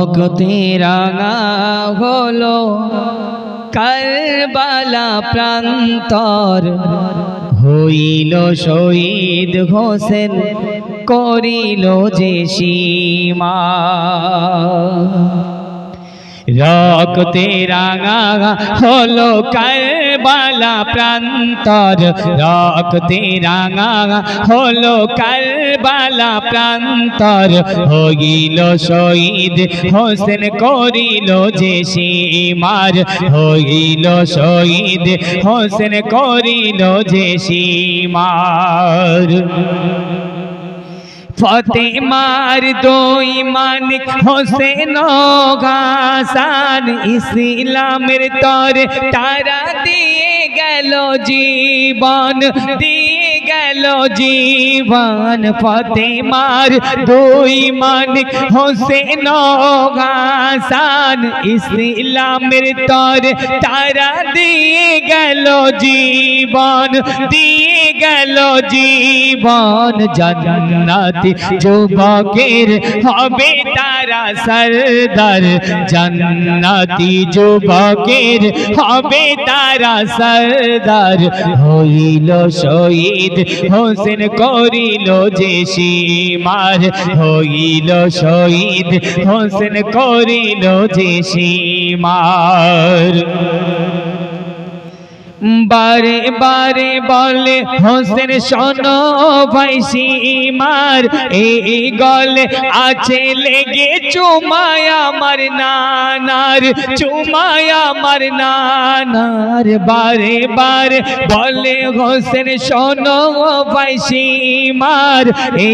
অগতি রাঙা হলো কারবালা প্রান্তর হইল শহীদ হোসেন করিল যে সীমা রক্তে রাঙা হলো কারবালা প্রান্তর রক্তে রাঙা হলো কারবালা প্রান্তর হইল শহীদ হোসেন করিল যে সীমার হইল শহীদ হোসেন করিল যে সীমার फतेमार दोई मानिक होसेन घासान इस्लाम तौर तारा दिए गलो जीवन दिए गलो जीवन फतेमार दोई मानिक होसेन घासान इस्लाम तौर तारा दिए गलो जीवन दिए गलो जीवन जन्नत जुबकेर हबे तारा सरदार जन्नती जुबकेर हबे तारा सरदार होइलो शहीद होसेन करिलो जे सीमार होइलो शहीद होसेन करिलो जे सीमार बारे बारे बोले होसेन शोनो भाई सीमार ए गले आछे लेगे चुमाया मर नानार बारे बारे बोले होसेन शोनो भाई सीमार ए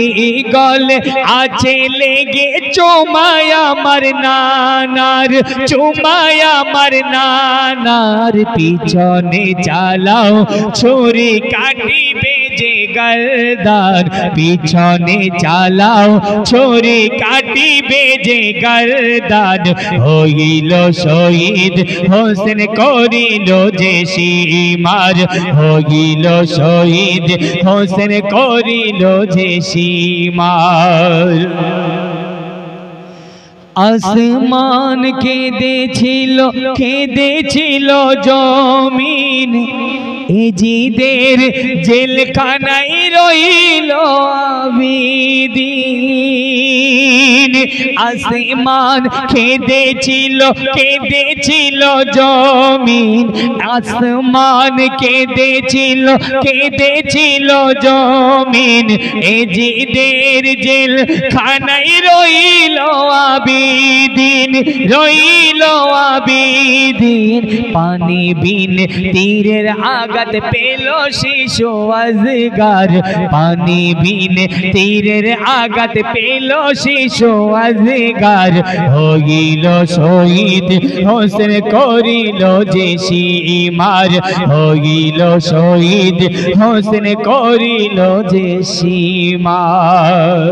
गले आछे लेगे चुमाया मर नानार पीछने चालाओ छुरी काटी बेजे गर्दन पीछने चालाओ छुरी काटी बेजे गर्दन होइलो शहीद होसेन करिलो जे सीमार होइलो शहीद होसेन करिलो जे सीमार आसमान केदे छिलो जमीन एजिदेर जेलखानाय रइलो आबिदीन आसमान केदे छिलो जमीन आसमान केदे छिलो जमीन एजिदेर जेलखानाय रइलो आबिदीन पानी बिन तीरेर आघात पेलो शिशु अजगर पानी बिन तीरेर आघात पेलो शिशु अजगर होइलो शहीद होसेन करिलो जे सीमार होइलो शहीद होसेन करिलो जे सीमार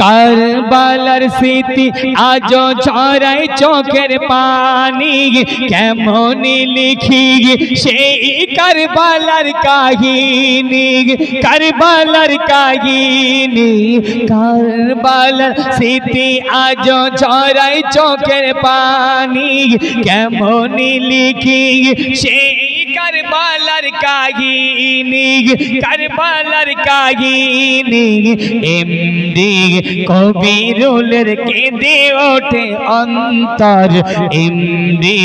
कारबालार स्मृति आजो छड़ाय चोखेर पानी केमोनी लिखी सेई कारबालार काहिनी कारबालार स्मृति आजो छड़ाय चोखेर पानी केमोनी लिखी सेई करबालार काहिनी एमडी कबीरुलेर केंदे ओठे अंतर एमडी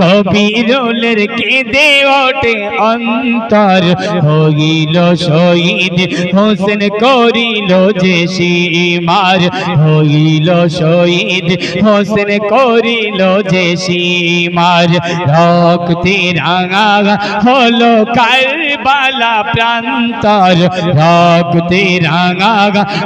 कबीरुलेर केंदे ओठे अंतर होइलो शहीद होसेन करिलो जे सीमार होइलो शहीद होसेन करिलो जे सीमार रक्ते रांगा होलो करबाला प्रांतर रक्ते रांगा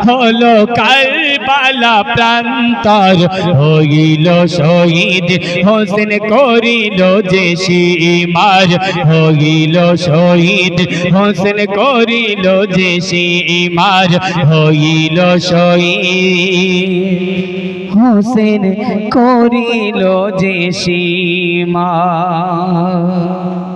होलो करबाला प्रांतर होइलो शहीद होसेन करिलो जे सीमार होइलो शहीद होसेन करिलो जे सीमार होइलो शहीद होसेन करिलो जे सीमार।